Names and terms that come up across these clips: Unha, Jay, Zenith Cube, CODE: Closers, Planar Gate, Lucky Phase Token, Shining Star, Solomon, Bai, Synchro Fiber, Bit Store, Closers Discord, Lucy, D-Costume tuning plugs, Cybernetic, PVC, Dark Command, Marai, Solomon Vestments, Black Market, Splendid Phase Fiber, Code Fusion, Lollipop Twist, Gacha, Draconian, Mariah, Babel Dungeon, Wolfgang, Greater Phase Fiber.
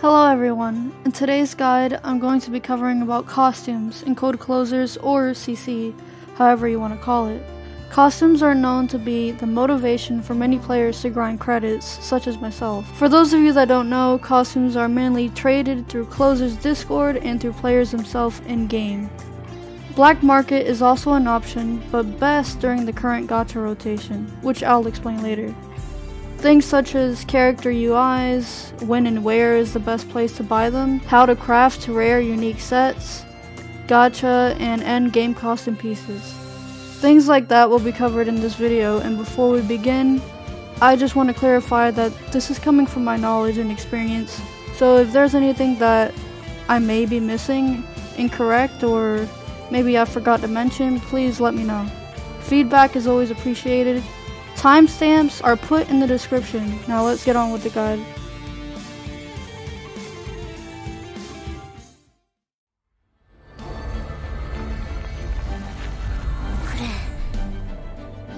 Hello everyone, in today's guide I'm going to be covering about costumes in Code Closers or CC, however you want to call it. Costumes are known to be the motivation for many players to grind credits, such as myself. For those of you that don't know, costumes are mainly traded through Closers Discord and through players themselves in-game. Black Market is also an option, but best during the current gacha rotation, which I'll explain later. Things such as character UIs, when and where is the best place to buy them, how to craft rare unique sets, gacha, and end game costume pieces. Things like that will be covered in this video, and before we begin, I just want to clarify that this is coming from my knowledge and experience, so if there's anything that I may be missing, incorrect, or maybe I forgot to mention, please let me know. Feedback is always appreciated. Timestamps are put in the description. Now let's get on with the guide.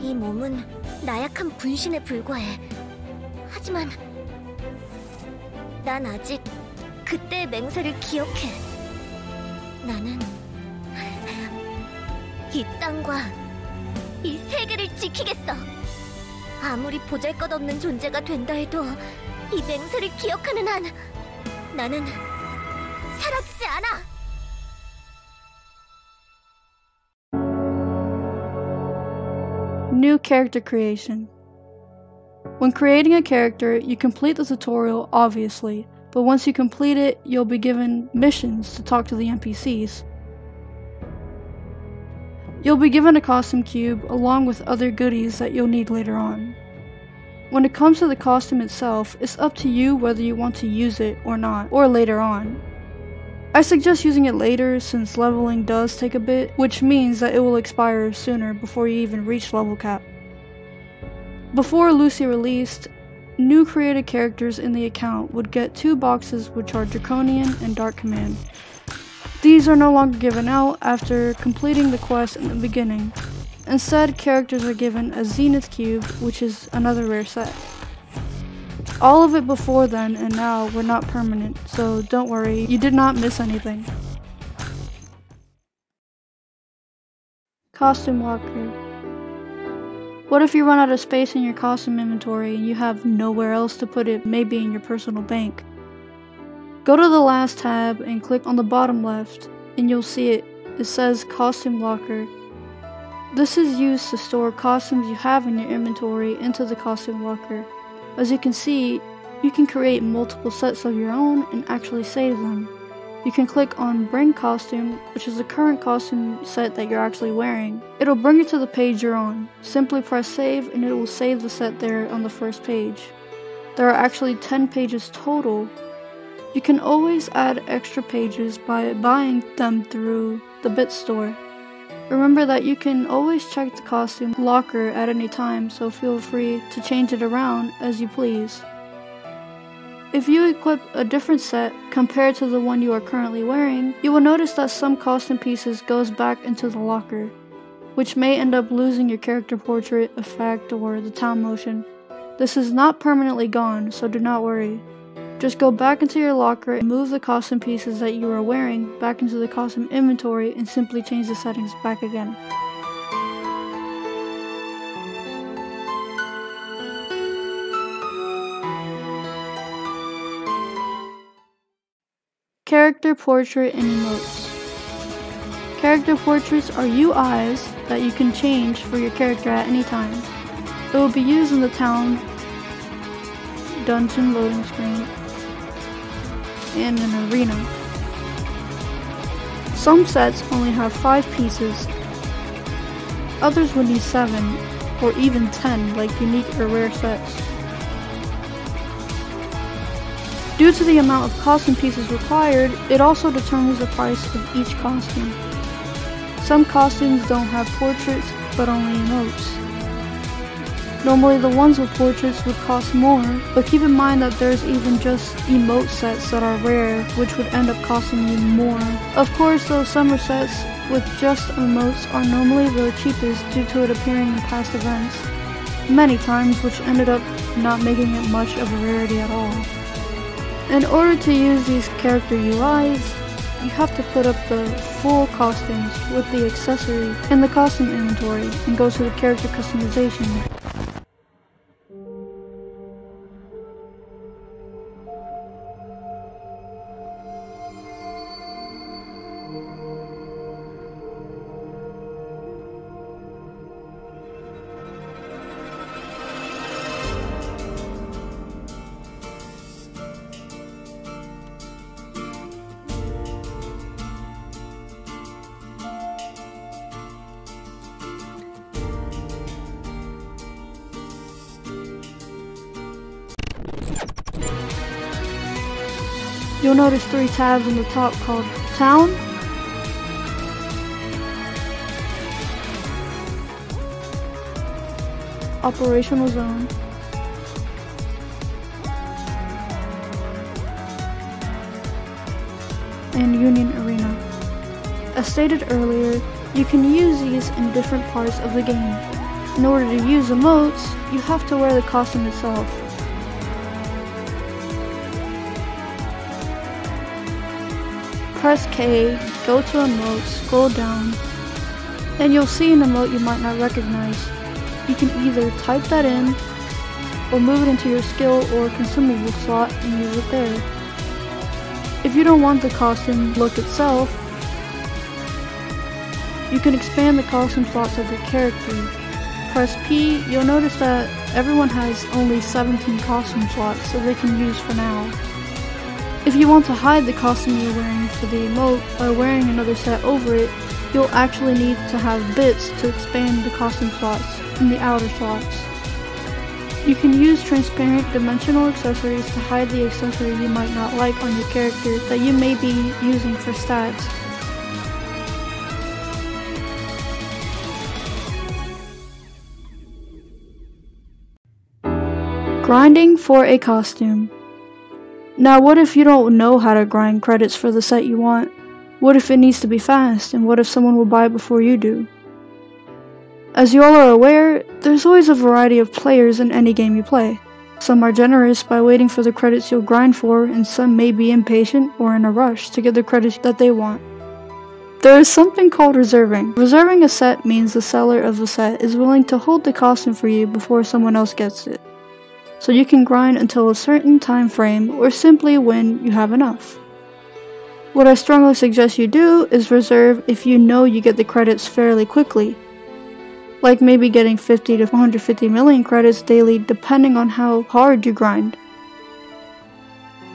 이 몸은 나약한 분신에 불과해. 하지만 난 아직 그때의 맹세를 기억해. 나는 이 땅과 이 세계를 지키겠어. 아무리 보잘것없는 존재가 된다 해도 이 맹세를 기억하는 한 나는 사라지지 않아! New character creation. When creating a character, you complete the tutorial, obviously, but once you complete it, you'll be given missions to talk to the NPCs. You'll be given a costume cube along with other goodies that you'll need later on. When it comes to the costume itself, it's up to you whether you want to use it or not, or later on. I suggest using it later since leveling does take a bit, which means that it will expire sooner before you even reach level cap. Before Lucy released, new created characters in the account would get two boxes which are Draconian and Dark Command. These are no longer given out after completing the quest in the beginning. Instead, characters are given a Zenith Cube, which is another rare set. All of it before then and now were not permanent, so don't worry, you did not miss anything. Costume walkthrough. What if you run out of space in your costume inventory and you have nowhere else to put it, maybe in your personal bank? Go to the last tab and click on the bottom left, and you'll see it says Costume Locker. This is used to store costumes you have in your inventory into the Costume Locker. As you can see, you can create multiple sets of your own and actually save them. You can click on Bring Costume, which is the current costume set that you're actually wearing. It'll bring it to the page you're on. Simply press Save and it will save the set there on the first page. There are actually 10 pages total. You can always add extra pages by buying them through the Bit Store. Remember that you can always check the costume locker at any time, so feel free to change it around as you please. If you equip a different set compared to the one you are currently wearing, you will notice that some costume pieces goes back into the locker, which may end up losing your character portrait, effect, or the town motion. This is not permanently gone, so do not worry. Just go back into your locker and move the costume pieces that you are wearing back into the costume inventory and simply change the settings back again. Character portrait and emotes. Character portraits are UIs that you can change for your character at any time. It will be used in the town dungeon loading screen and an arena. Some sets only have 5 pieces, others would need 7 or even 10 like unique or rare sets. Due to the amount of costume pieces required, it also determines the price of each costume. Some costumes don't have portraits but only emotes. Normally the ones with portraits would cost more, but keep in mind that there's even just emote sets that are rare, which would end up costing you more. Of course those summer sets with just emotes are normally the cheapest due to it appearing in past events many times, which ended up not making it much of a rarity at all. In order to use these character UIs, you have to put up the full costumes with the accessory in the costume inventory and go to the character customization. You'll notice three tabs on the top called Town, Operational Zone, and Union Arena. As stated earlier, you can use these in different parts of the game. In order to use emotes, you have to wear the costume itself. Press K, go to emotes, scroll down, and you'll see an emote you might not recognize. You can either type that in, or move it into your skill or consumable slot and use it there. If you don't want the costume look itself, you can expand the costume slots of your character. Press P, you'll notice that everyone has only 17 costume slots, so they can use for now. If you want to hide the costume you're wearing for the emote by wearing another set over it, you'll actually need to have bits to expand the costume slots in the outer slots. You can use transparent dimensional accessories to hide the accessory you might not like on your character that you may be using for stats. Grinding for a costume. Now what if you don't know how to grind credits for the set you want? What if it needs to be fast, and what if someone will buy it before you do? As you all are aware, there's always a variety of players in any game you play. Some are generous by waiting for the credits you'll grind for, and some may be impatient or in a rush to get the credits that they want. There is something called reserving. Reserving a set means the seller of the set is willing to hold the costume for you before someone else gets it. So you can grind until a certain time frame or simply when you have enough. What I strongly suggest you do is reserve if you know you get the credits fairly quickly, like maybe getting 50 to 150 million credits daily depending on how hard you grind.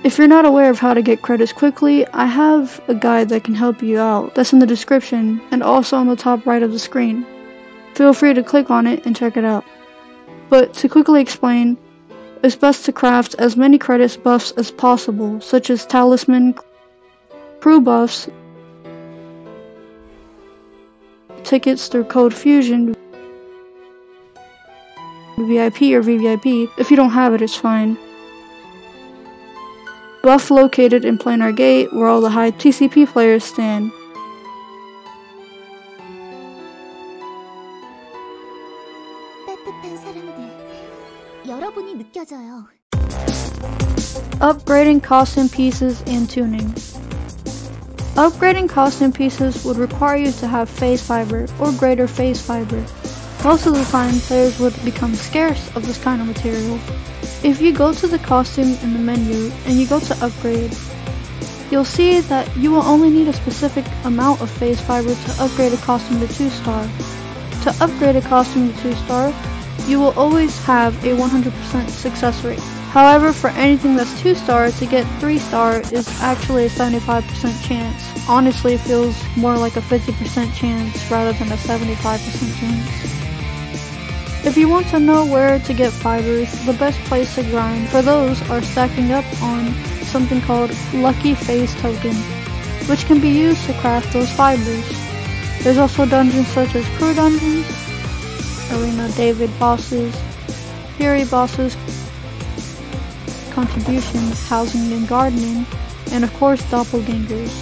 If you're not aware of how to get credits quickly, I have a guide that can help you out that's in the description and also on the top right of the screen. Feel free to click on it and check it out. But to quickly explain, it's best to craft as many credits buffs as possible, such as talisman, crew buffs, tickets through Code Fusion, VIP or VVIP, if you don't have it it's fine. Buff located in Planar Gate where all the high TCP players stand. Upgrading costume pieces and tuning. Upgrading costume pieces would require you to have phase fiber or greater phase fiber. Most of the time players would become scarce of this kind of material. If you go to the costume in the menu and you go to upgrade, you'll see that you will only need a specific amount of phase fiber to upgrade a costume to 2-star. To upgrade a costume to 2-star, you will always have a 100% success rate. However, for anything that's 2-star, to get 3-star is actually a 75% chance. Honestly, it feels more like a 50% chance rather than a 75% chance. If you want to know where to get fibers, the best place to grind for those are stacking up on something called Lucky Phase Token, which can be used to craft those fibers. There's also dungeons such as crew dungeons, Arena David bosses, Fury bosses, contributions, housing and gardening, and of course doppelgangers.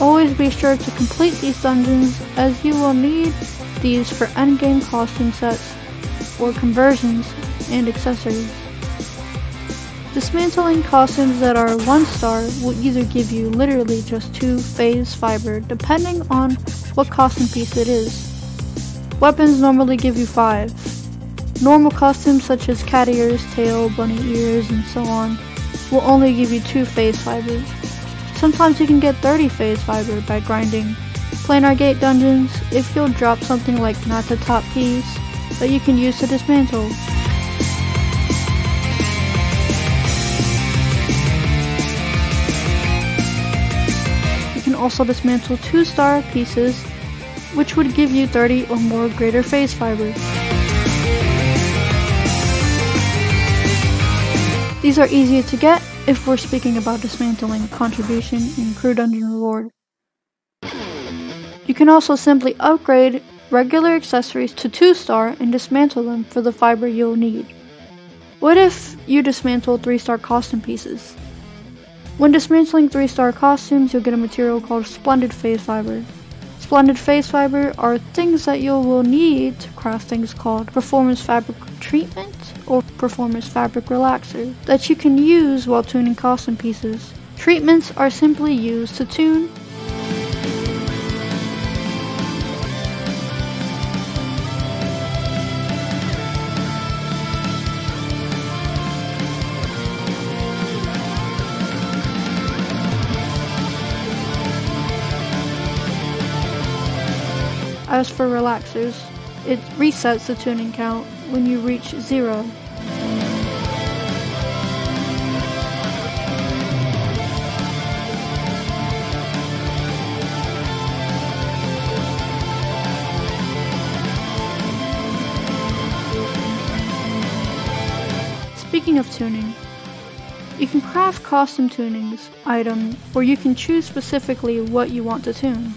Always be sure to complete these dungeons as you will need these for endgame costume sets or conversions and accessories. Dismantling costumes that are 1-star will either give you literally just 2 phase fiber depending on what costume piece it is. Weapons normally give you 5. Normal costumes such as cat ears, tail, bunny ears, and so on will only give you 2 phase fiber. Sometimes you can get 30 phase fiber by grinding Planar Gate dungeons if you'll drop something like not the top piece that you can use to dismantle. Also dismantle 2-star pieces, which would give you 30 or more greater phase fiber. These are easier to get if we're speaking about dismantling contribution and crew dungeon reward. You can also simply upgrade regular accessories to 2-star and dismantle them for the fiber you'll need. What if you dismantle 3-star costume pieces? When dismantling 3-star costumes, you'll get a material called Splendid Phase Fiber. Splendid Phase Fiber are things that you will need to craft things called Performance Fabric Treatment or Performance Fabric Relaxer that you can use while tuning costume pieces. Treatments are simply used to tune . As for relaxers, it resets the tuning count when you reach 0. Speaking of tuning, you can craft custom tunings item where you can choose specifically what you want to tune.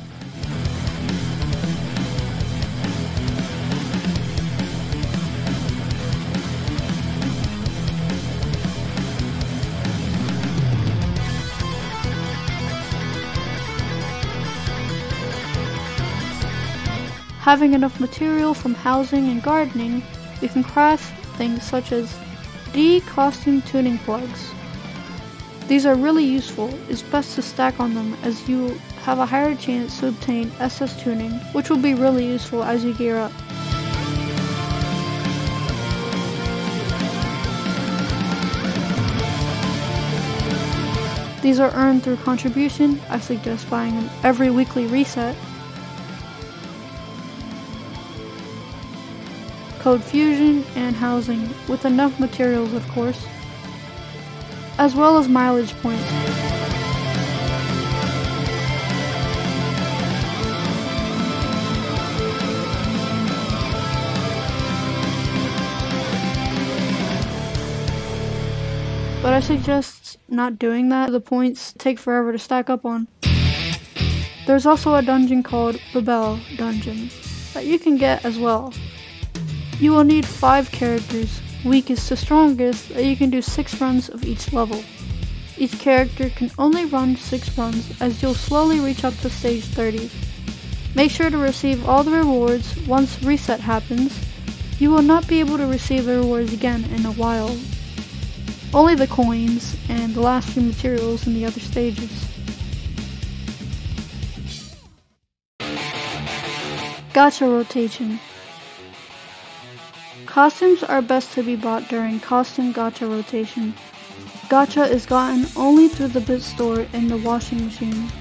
Having enough material from housing and gardening, you can craft things such as D-Costume tuning plugs. These are really useful. It's best to stack on them as you have a higher chance to obtain SS tuning, which will be really useful as you gear up. These are earned through contribution. I suggest buying them every weekly reset. Code Fusion and housing, with enough materials of course, as well as mileage points. But I suggest not doing that, the points take forever to stack up on. There's also a dungeon called Babel Dungeon that you can get as well. You will need 5 characters, weakest to strongest, that you can do 6 runs of each level. Each character can only run 6 runs as you'll slowly reach up to stage 30. Make sure to receive all the rewards once reset happens. You will not be able to receive the rewards again in a while. Only the coins and the last few materials in the other stages. Gacha rotation. Costumes are best to be bought during costume gacha rotation. Gacha is gotten only through the Bit Store and the washing machine.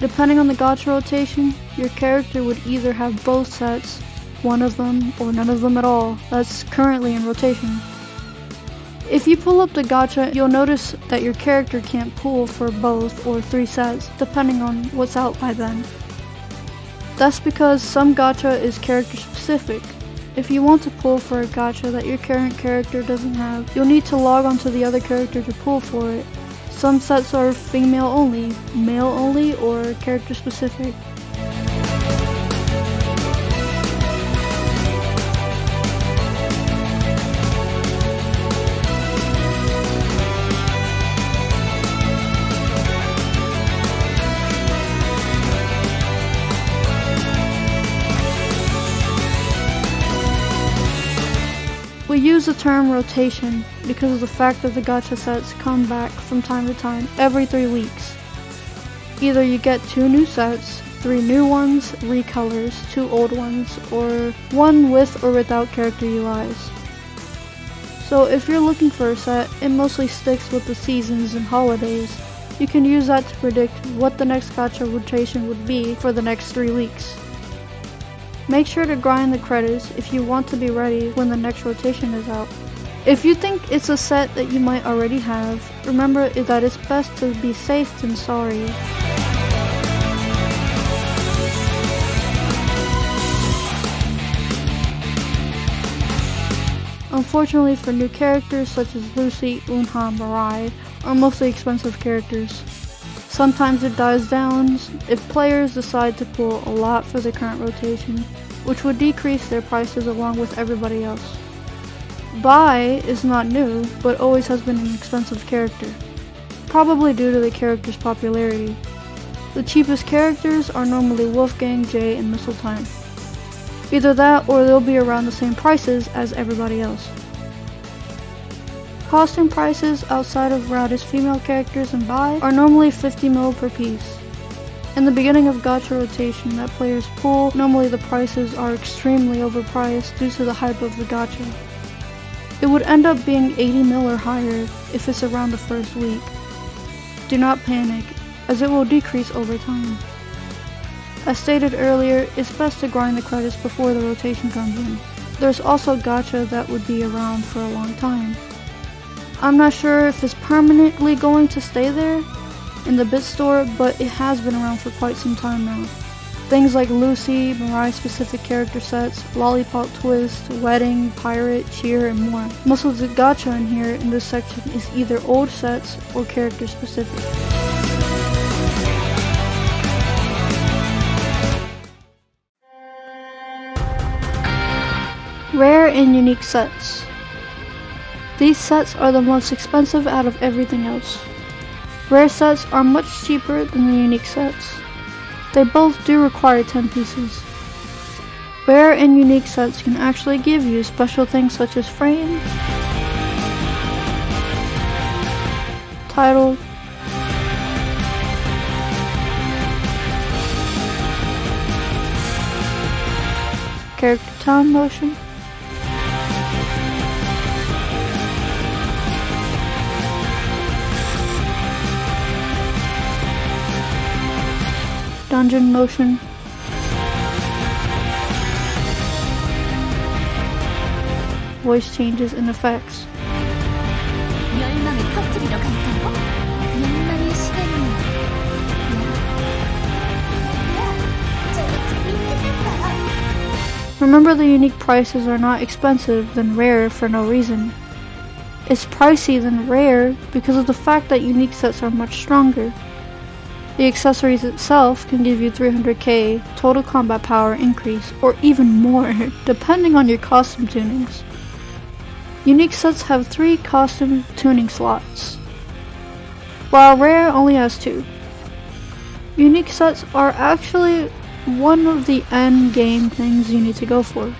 Depending on the gacha rotation, your character would either have both sets, one of them, or none of them at all, that's currently in rotation. If you pull up the gacha, you'll notice that your character can't pull for both or 3 sets, depending on what's out by then. That's because some gacha is character specific. If you want to pull for a gacha that your current character doesn't have, you'll need to log onto the other character to pull for it. Some sets are female only, male only, or character specific. We use the term rotation because of the fact that the gacha sets come back from time to time every 3 weeks. Either you get 2 new sets, 3 new ones, recolors, 2 old ones, or one with or without character UIs. So if you're looking for a set, it mostly sticks with the seasons and holidays. You can use that to predict what the next gacha rotation would be for the next 3 weeks. Make sure to grind the credits if you want to be ready when the next rotation is out. If you think it's a set that you might already have, remember that it's best to be safe than sorry. Unfortunately for new characters such as Lucy, Unha, Marai are mostly expensive characters. Sometimes it dies down if players decide to pull a lot for the current rotation, which would decrease their prices along with everybody else. Bai is not new, but always has been an expensive character, probably due to the character's popularity. The cheapest characters are normally Wolfgang, Jay, and Mistletime. Either that or they'll be around the same prices as everybody else. Costume prices outside of Rowdy's female characters and Bai are normally 50 mil per piece. In the beginning of gacha rotation that players pull, normally the prices are extremely overpriced due to the hype of the gacha. It would end up being 80 mil or higher if it's around the first week. Do not panic, as it will decrease over time. As stated earlier, it's best to grind the credits before the rotation comes in. There's also gacha that would be around for a long time. I'm not sure if it's permanently going to stay there in the Bit Store, but it has been around for quite some time now. Things like Lucy, Marai specific character sets, Lollipop Twist, Wedding, Pirate, Cheer, and more. Most of the gacha in here in this section is either old sets or character specific. Rare and unique sets. These sets are the most expensive out of everything else. Rare sets are much cheaper than the unique sets. They both do require 10 pieces. Rare and unique sets can actually give you special things such as frames, title, character time motion, dungeon motion, voice changes and effects. Remember, the unique prices are not expensive than rare for no reason. It's pricey than rare because of the fact that unique sets are much stronger. The accessories itself can give you 300k total combat power increase, or even more, depending on your costume tunings. Unique sets have 3 costume tuning slots, while rare only has 2. Unique sets are actually one of the end game things you need to go for.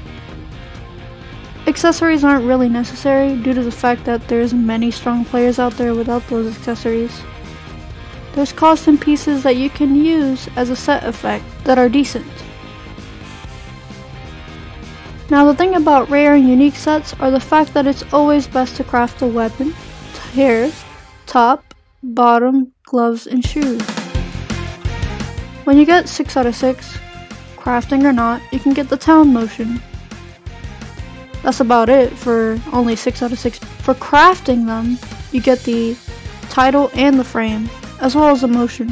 Accessories aren't really necessary due to the fact that there's many strong players out there without those accessories. There's costume pieces that you can use as a set effect that are decent. Now, the thing about rare and unique sets are the fact that it's always best to craft a weapon, hair, top, bottom, gloves, and shoes. When you get 6 out of 6, crafting or not, you can get the town motion. That's about it for only 6 out of 6. For crafting them, you get the title and the frame, as well as the motion.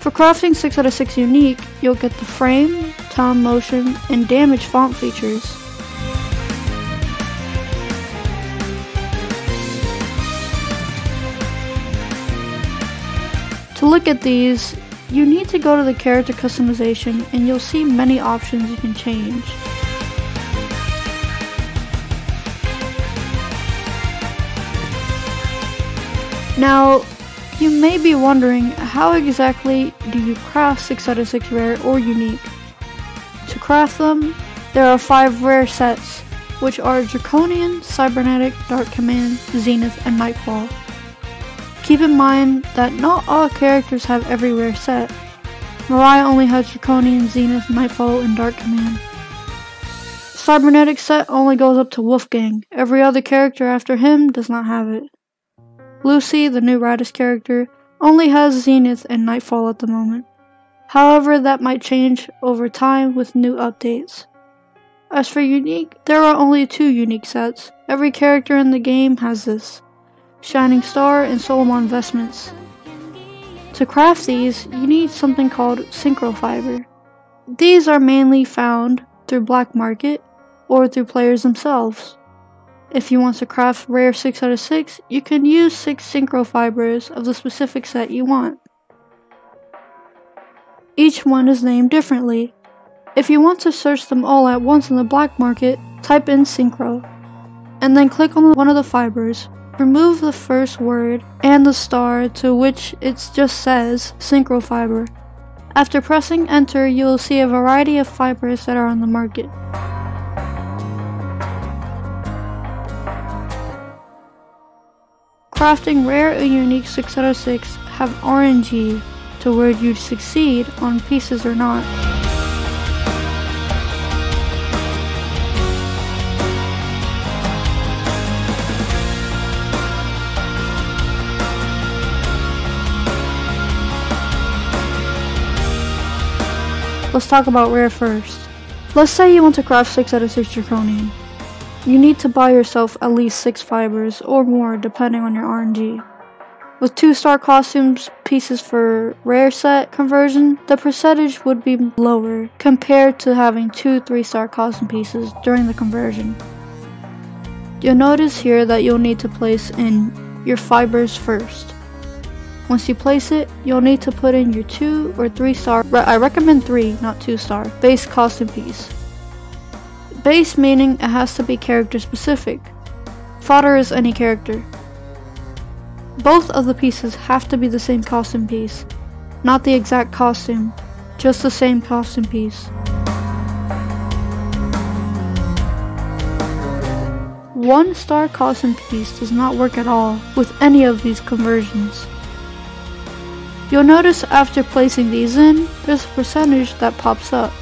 For crafting 6 out of 6 unique, you'll get the frame, town motion, and damage font features. To look at these, you need to go to the character customization and you'll see many options you can change. Now, you may be wondering, how exactly do you craft 6 out of 6 rare or unique? To craft them, there are 5 rare sets, which are Draconian, Cybernetic, Dark Command, Zenith, and Nightfall. Keep in mind that not all characters have every rare set. Mariah only has Draconian, Zenith, Nightfall, and Dark Command. Cybernetic set only goes up to Wolfgang. Every other character after him does not have it. Lucy, the new Radis character, only has Zenith and Nightfall at the moment. However, that might change over time with new updates. As for unique, there are only two unique sets. Every character in the game has this: Shining Star and Solomon Vestments. To craft these, you need something called Synchro Fiber. These are mainly found through Black Market or through players themselves. If you want to craft rare 6 out of 6, you can use 6 Synchro Fibers of the specific set you want. Each one is named differently. If you want to search them all at once in the Black Market, type in Synchro, and then click on one of the fibers. Remove the first word and the star to which it just says Synchro Fiber. After pressing enter, you will see a variety of fibers that are on the market. Crafting rare or unique 6 out of 6 have RNG to where you'd succeed on pieces or not. Let's talk about rare first. Let's say you want to craft 6 out of 6 Draconian. You need to buy yourself at least 6 fibers or more depending on your RNG. With 2-star costumes pieces for rare set conversion, the percentage would be lower compared to having 2 3-star costume pieces during the conversion. You'll notice here that you'll need to place in your fibers first. Once you place it, you'll need to put in your 2 or 3-star, I recommend 3, not 2-star, base costume piece. Base meaning it has to be character specific. Fodder is any character. Both of the pieces have to be the same costume piece, not the exact costume, just the same costume piece. One-star costume piece does not work at all with any of these conversions. You'll notice after placing these in, there's a percentage that pops up.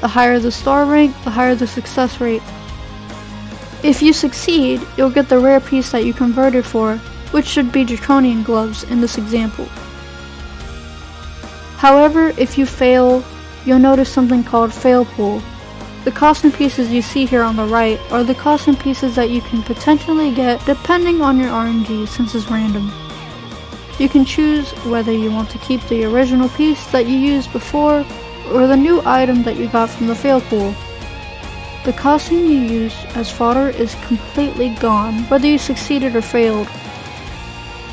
The higher the star rank, the higher the success rate. If you succeed, you'll get the rare piece that you converted for, which should be Draconian gloves in this example. However, if you fail, you'll notice something called fail pool. The costume pieces you see here on the right are the costume pieces that you can potentially get depending on your RNG, since it's random. You can choose whether you want to keep the original piece that you used before or the new item that you got from the fail pool. The costume you used as fodder is completely gone, whether you succeeded or failed.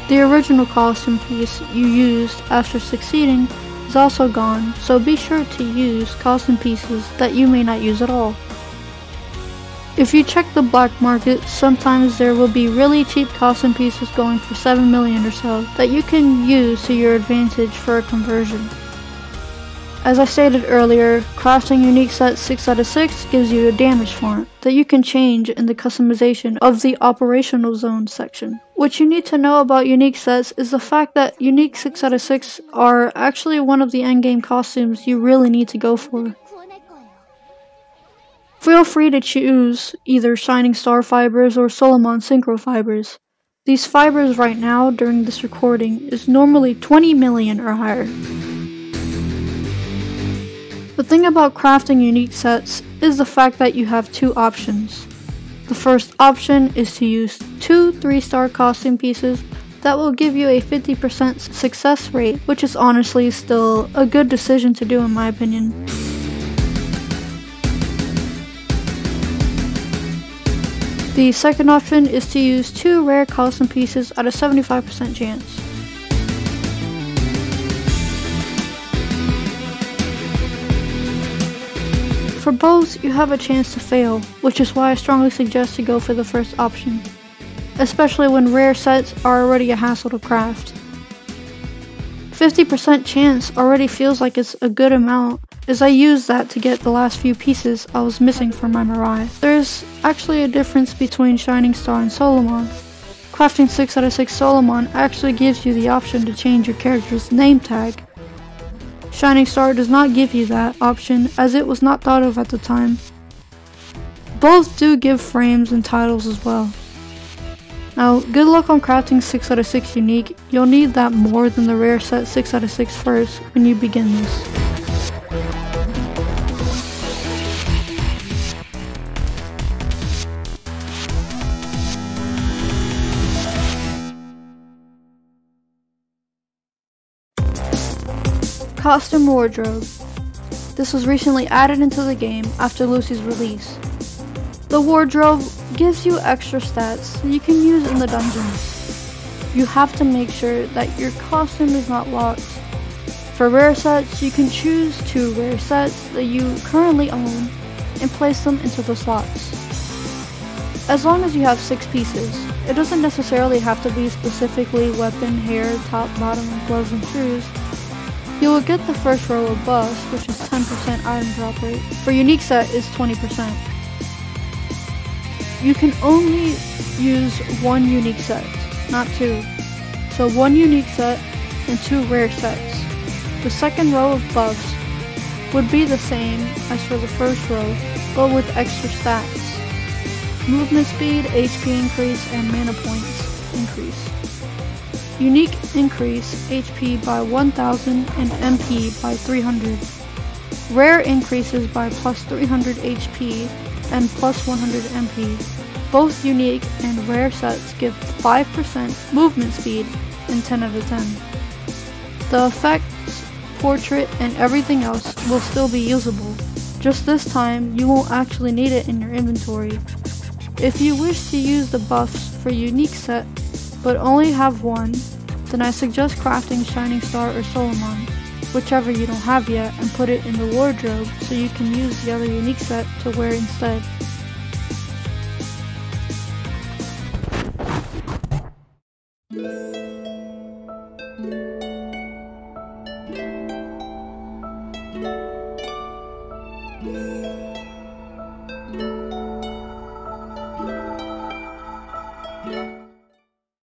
The original costume piece you used after succeeding is also gone, so be sure to use costume pieces that you may not use at all. If you check the Black Market, sometimes there will be really cheap costume pieces going for 7 million or so that you can use to your advantage for a conversion. As I stated earlier, crafting unique set 6 out of 6 gives you a damage font that you can change in the customization of the operational zone section. What you need to know about unique sets is the fact that unique 6 out of 6 are actually one of the endgame costumes you really need to go for. Feel free to choose either Shining Star fibers or Solomon Synchro fibers. These fibers right now during this recording is normally 20 million or higher. The thing about crafting unique sets is the fact that you have two options. The first option is to use 2 3-star costume pieces that will give you a 50% success rate, which is honestly still a good decision to do in my opinion. The second option is to use 2 rare costume pieces at a 75% chance. For both, you have a chance to fail, which is why I strongly suggest to go for the first option, especially when rare sets are already a hassle to craft. 50% chance already feels like it's a good amount, is I used that to get the last few pieces I was missing for my Marai. There's actually a difference between Shining Star and Solomon. Crafting 6 out of 6 Solomon actually gives you the option to change your character's name tag. Shining Star does not give you that option, as it was not thought of at the time. Both do give frames and titles as well. Now, good luck on crafting 6 out of 6 unique. You'll need that more than the rare set 6 out of 6 first when you begin this. Costume wardrobe. This was recently added into the game after Lucy's release. The wardrobe gives you extra stats that you can use in the dungeons. You have to make sure that your costume is not locked. For rare sets, you can choose 2 rare sets that you currently own and place them into the slots. As long as you have 6 pieces, it doesn't necessarily have to be specifically weapon, hair, top, bottom, gloves, and shoes. You will get the first row of buffs, which is 10% item drop rate. For unique set is 20%. You can only use 1 unique set, not 2. So 1 unique set and 2 rare sets. The second row of buffs would be the same as for the first row, but with extra stats. Movement speed, HP increase, and mana points increase. Unique increase HP by 1000 and MP by 300. Rare increases by plus 300 HP and plus 100 MP. Both unique and rare sets give 5% movement speed in 10 out of 10. The effects, portrait, and everything else will still be usable. Just this time, you won't actually need it in your inventory. If you wish to use the buffs for unique set, but only have 1, then I suggest crafting Shining Star or Solomon, whichever you don't have yet, and put it in the wardrobe so you can use the other unique set to wear instead.